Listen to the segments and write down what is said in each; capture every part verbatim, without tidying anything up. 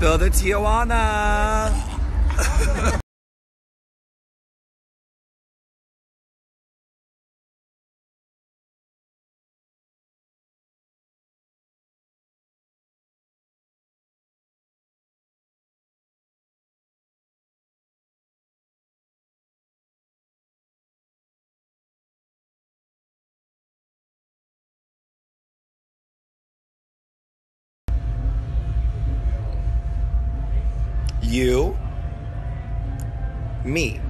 To the Tijuana! You, me.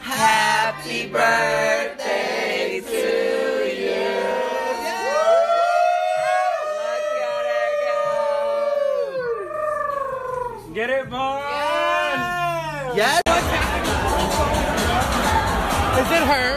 Happy birthday to you! Woo! Look at her go! Get it, Mom! Yes! Yes. Is it her?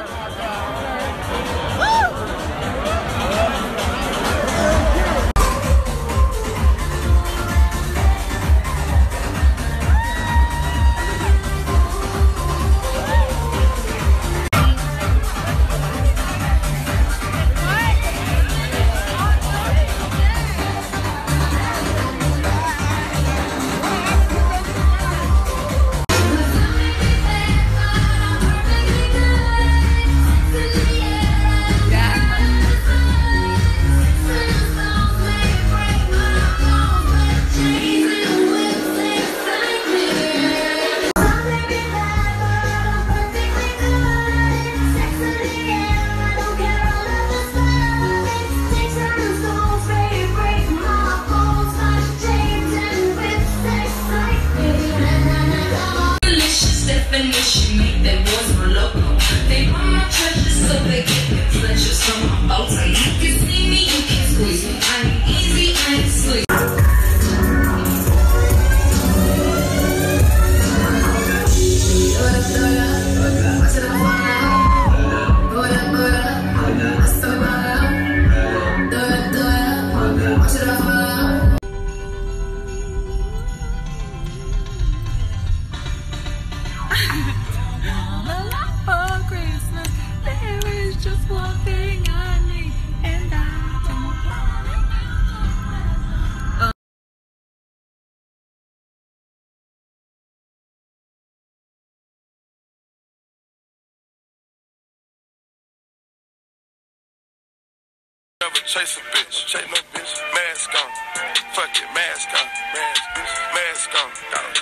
Chase a bitch, chase no bitch. Mask on, fuck it, mask on, mask, mask on,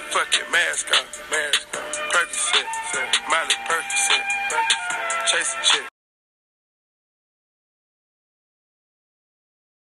fuck it, mask on, mask on. Percocet, Miley Percocet, chase a chick.